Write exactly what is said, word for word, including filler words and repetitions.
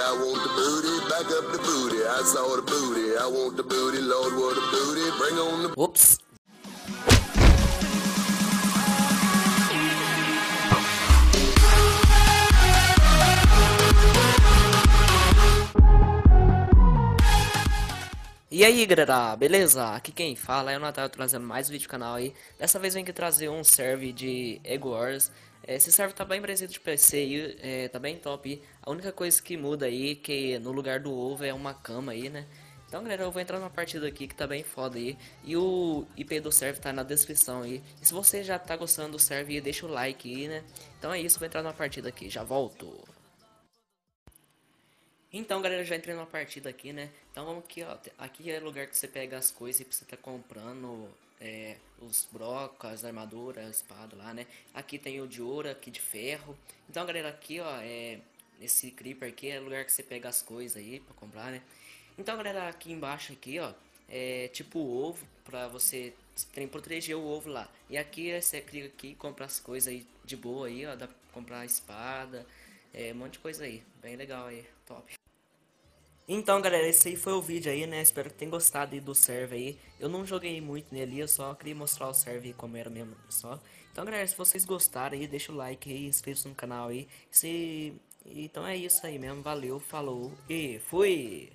I want the booty, back up the booty. I saw the booty, I want the booty, Lord, what a booty, bring on the... Oops. E aí galera, beleza? Aqui quem fala é o Natal, trazendo mais um vídeo do canal aí. Dessa vez vem que trazer um serve de Egg Wars. Esse serve tá bem parecido de P C, é, tá bem top. A única coisa que muda aí, que no lugar do ovo é uma cama aí, né? Então galera, eu vou entrar numa partida aqui que tá bem foda aí. E o I P do serve tá na descrição aí. E se você já tá gostando do serve, deixa o like aí, né? Então é isso, vou entrar numa partida aqui, já volto. Então galera, já entrei numa partida aqui, né? Então vamos aqui, ó. Aqui é o lugar que você pega as coisas que você tá comprando, é, os brocas, as armaduras, a espada lá, né? Aqui tem o de ouro, aqui de ferro. Então galera, aqui ó, é, esse creeper aqui é o lugar que você pega as coisas aí pra comprar, né? Então galera, aqui embaixo aqui ó, é tipo o ovo, pra você, você tem que proteger o ovo lá. E aqui você clica aqui e compra as coisas aí de boa aí, ó. Dá pra comprar a espada, é, um monte de coisa aí, bem legal aí, top. Então galera, esse aí foi o vídeo aí, né? Espero que tenham gostado aí do serve aí. Eu não joguei muito nele, eu só queria mostrar o serve como era mesmo, só. Então galera, se vocês gostarem aí, deixa o like aí, inscreva-se no canal aí. Se... Então é isso aí mesmo, valeu, falou e fui!